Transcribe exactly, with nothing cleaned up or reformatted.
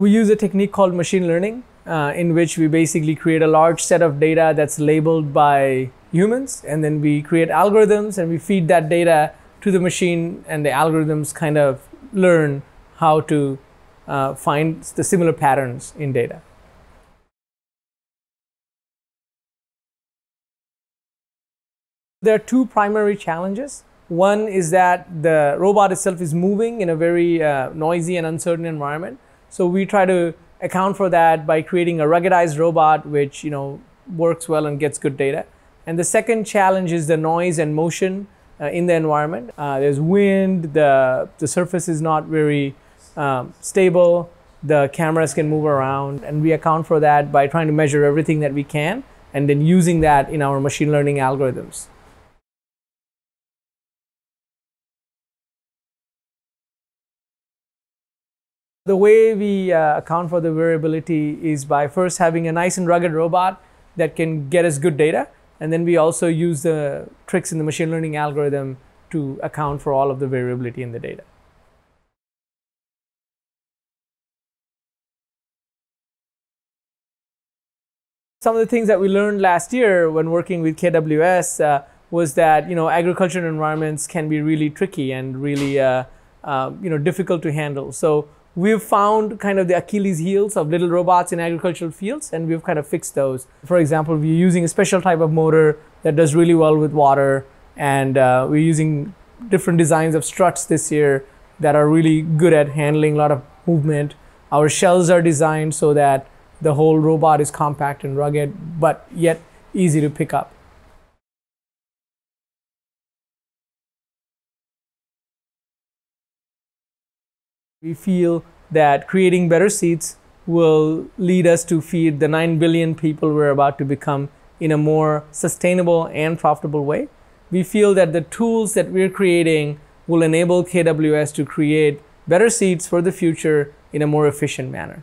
We use a technique called machine learning, uh, in which we basically create a large set of data that's labeled by humans, and then we create algorithms and we feed that data to the machine, and the algorithms kind of learn how to uh, find the similar patterns in data. There are two primary challenges. One is that the robot itself is moving in a very uh, noisy and uncertain environment. So we try to account for that by creating a ruggedized robot which, you know, works well and gets good data. And the second challenge is the noise and motion uh, in the environment. Uh, there's wind, the, the surface is not very um, stable, the cameras can move around, and we account for that by trying to measure everything that we can and then using that in our machine learning algorithms. The way we uh, account for the variability is by first having a nice and rugged robot that can get us good data, and then we also use the tricks in the machine learning algorithm to account for all of the variability in the data. Some of the things that we learned last year when working with K W S uh, was that, you know, agricultural environments can be really tricky and really uh, uh, you know, difficult to handle. So we've found kind of the Achilles heels of little robots in agricultural fields, and we've kind of fixed those. For example, we're using a special type of motor that does really well with water, and uh, we're using different designs of struts this year that are really good at handling a lot of movement. Our shells are designed so that the whole robot is compact and rugged, but yet easy to pick up. We feel that creating better seats will lead us to feed the nine billion people we're about to become in a more sustainable and profitable way. We feel that the tools that we're creating will enable K W S to create better seats for the future in a more efficient manner.